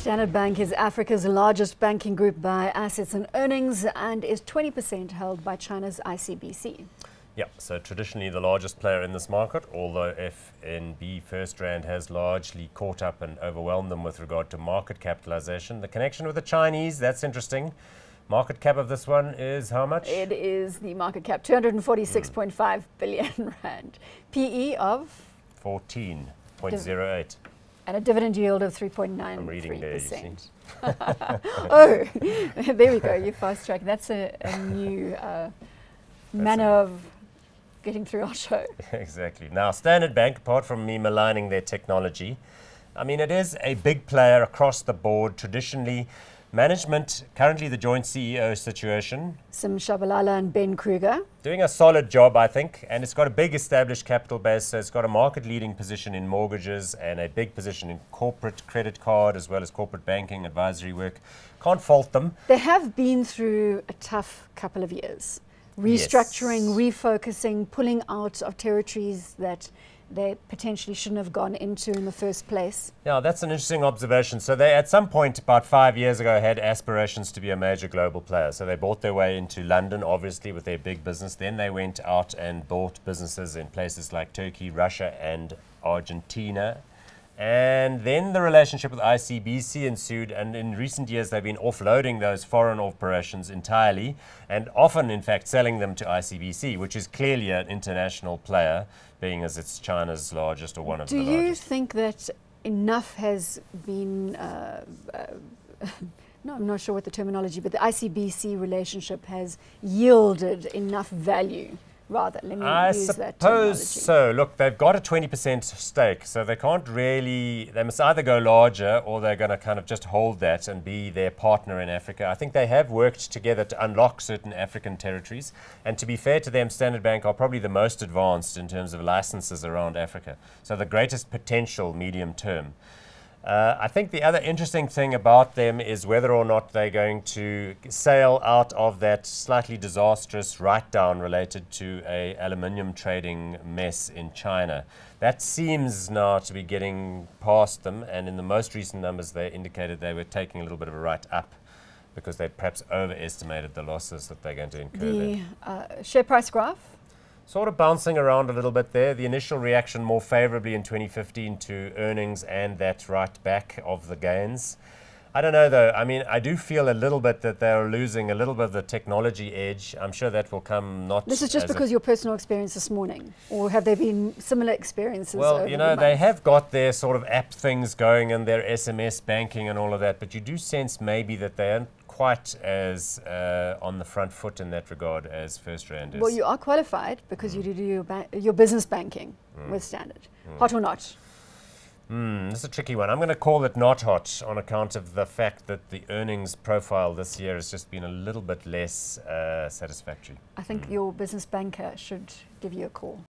Standard Bank is Africa's largest banking group by assets and earnings and is 20% held by China's ICBC. Yeah, so traditionally the largest player in this market, although FNB FirstRand has largely caught up and overwhelmed them with regard to market capitalization. The connection with the Chinese, that's interesting. Market cap of this one is how much? It is the market cap, 246.5 billion rand. PE of? 14.08. And a dividend yield of 3.93%. I'm reading there, you see. Oh, there we go, you fast-tracked. That's a new manner of getting through our show. Exactly. Now, Standard Bank, apart from me maligning their technology, I mean, it is a big player across the board. Traditionally, management, currently the joint CEO situation. Sisa Shabalala and Ben Kruger. Doing a solid job, I think, and it's got a big established capital base, so it's got a market-leading position in mortgages and a big position in corporate credit card as well as corporate banking, advisory work. Can't fault them. They have been through a tough couple of years. Restructuring, yes. Refocusing, pulling out of territories that they potentially shouldn't have gone into in the first place. Yeah, that's an interesting observation. So they, at some point about 5 years ago, had aspirations to be a major global player. So they bought their way into London, obviously, with their big business. Then they went out and bought businesses in places like Turkey, Russia, and Argentina. And then the relationship with ICBC ensued, and in recent years they've been offloading those foreign operations entirely and often, in fact, selling them to ICBC, which is clearly an international player, being as it's China's largest or one of the largest. Do you think that enough has been, no, I'm not sure what the terminology, but the ICBC relationship has yielded enough value? Rather, let me use that terminology. I suppose so. Look, they've got a 20% stake, so they can't really, they must either go larger or they're going to kind of just hold that and be their partner in Africa. I think they have worked together to unlock certain African territories. And to be fair to them, Standard Bank are probably the most advanced in terms of licenses around Africa. So the greatest potential medium term. I think the other interesting thing about them is whether or not they're going to sail out of that slightly disastrous write-down related to an aluminium trading mess in China. That seems now to be getting past them, and in the most recent numbers they indicated they were taking a little bit of a write-up because they perhaps overestimated the losses that they're going to incur. The share price graph? Sort of bouncing around a little bit there. The initial reaction more favorably in 2015 to earnings and that right back of the gains. I don't know though, I mean, I do feel a little bit that they're losing a little bit of the technology edge. I'm sure that will come not... This is just because your personal experience this morning, or have there been similar experiences? Well, you know, they have got their sort of app things going and their SMS banking and all of that, but you do sense maybe that they aren't quite as on the front foot in that regard as FirstRand is. Well, you are qualified because you do your business banking with Standard. Hot or not? This is a tricky one. I'm going to call it not hot on account of the fact that the earnings profile this year has just been a little bit less satisfactory. I think your business banker should give you a call.